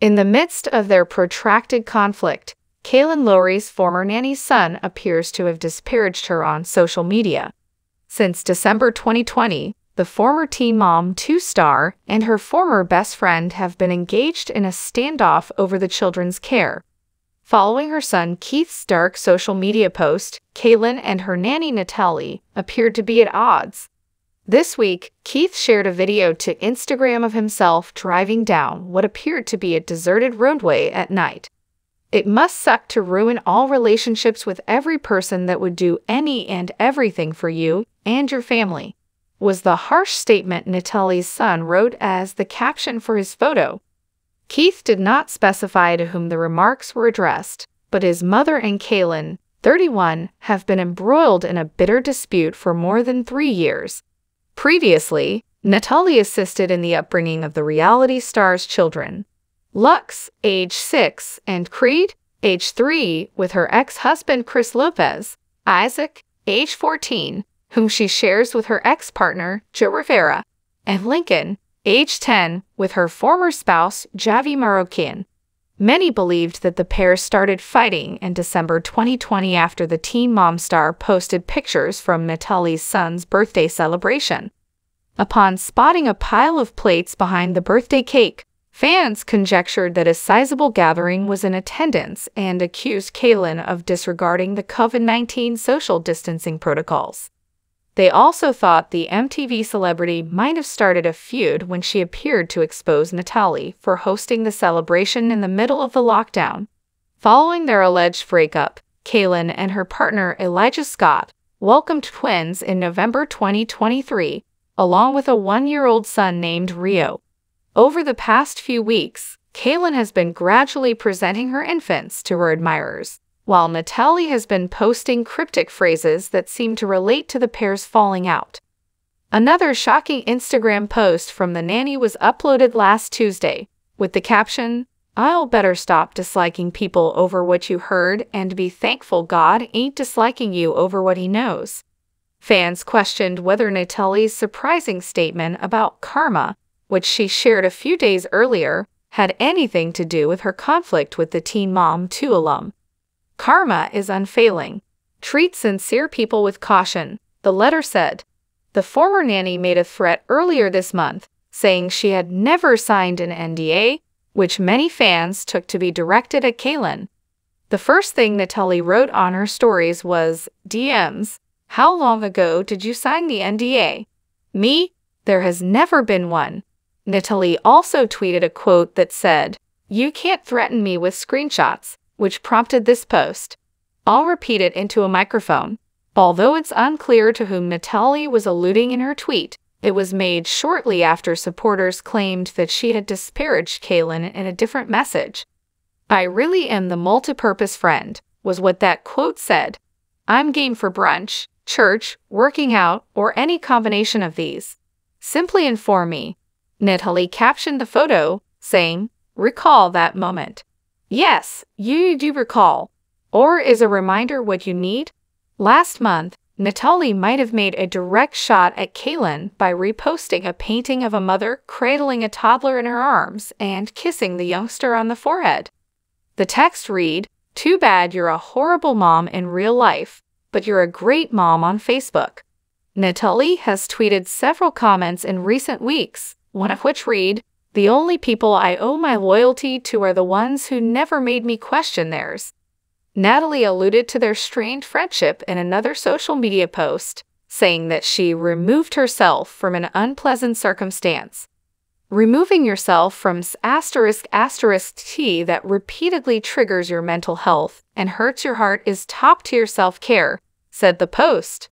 In the midst of their protracted conflict, Kailyn Lowry's former nanny's son appears to have disparaged her on social media. Since December 2020, the former Teen Mom 2 star and her former best friend have been engaged in a standoff over the children's care. Following her son Keith's dark social media post, Kailyn and her nanny Natalie appeared to be at odds. This week, Keith shared a video to Instagram of himself driving down what appeared to be a deserted roadway at night. "It must suck to ruin all relationships with every person that would do any and everything for you and your family," was the harsh statement Natalie's son wrote as the caption for his photo. Keith did not specify to whom the remarks were addressed, but his mother and Kailyn, 31, have been embroiled in a bitter dispute for more than 3 years. Previously, Natalie assisted in the upbringing of the reality star's children, Lux, age 6, and Creed, age 3, with her ex-husband Chris Lopez, Isaac, age 14, whom she shares with her ex-partner Joe Rivera, and Lincoln, age 10, with her former spouse Javi Marroquin. Many believed that the pair started fighting in December 2020 after the Teen Mom star posted pictures from Natalie's son's birthday celebration. Upon spotting a pile of plates behind the birthday cake, fans conjectured that a sizable gathering was in attendance and accused Kailyn of disregarding the COVID-19 social distancing protocols. They also thought the MTV celebrity might have started a feud when she appeared to expose Natalie for hosting the celebration in the middle of the lockdown. Following their alleged breakup, Kailyn and her partner Elijah Scott welcomed twins in November 2023, along with a 1-year-old son named Rio. Over the past few weeks, Kailyn has been gradually presenting her infants to her admirers, while Natalie has been posting cryptic phrases that seem to relate to the pair's falling out. Another shocking Instagram post from the nanny was uploaded last Tuesday, with the caption, "I'll better stop disliking people over what you heard and be thankful God ain't disliking you over what he knows." Fans questioned whether Natalie's surprising statement about karma, which she shared a few days earlier, had anything to do with her conflict with the Teen Mom 2 alum. "Karma is unfailing. Treat sincere people with caution," the letter said. The former nanny made a threat earlier this month, saying she had never signed an NDA, which many fans took to be directed at Kailyn. The first thing Natalie wrote on her stories was, "DMs, how long ago did you sign the NDA? Me? There has never been one." Natalie also tweeted a quote that said, "You can't threaten me with screenshots," which prompted this post. "I'll repeat it into a microphone." Although it's unclear to whom Natalie was alluding in her tweet, it was made shortly after supporters claimed that she had disparaged Kailyn in a different message. "I really am the multipurpose friend," was what that quote said. "I'm game for brunch, church, working out, or any combination of these. Simply inform me." Natalie captioned the photo, saying, "Recall that moment." Yes, you do recall. Or is a reminder what you need? Last month, Natalie might have made a direct shot at Kailyn by reposting a painting of a mother cradling a toddler in her arms and kissing the youngster on the forehead. The text read, "Too bad you're a horrible mom in real life, but you're a great mom on Facebook." Natalie has tweeted several comments in recent weeks, one of which read, "The only people I owe my loyalty to are the ones who never made me question theirs." Natalie alluded to their strained friendship in another social media post, saying that she removed herself from an unpleasant circumstance. Removing yourself from **t that repeatedly triggers your mental health and hurts your heart is top-tier self-care, said the post.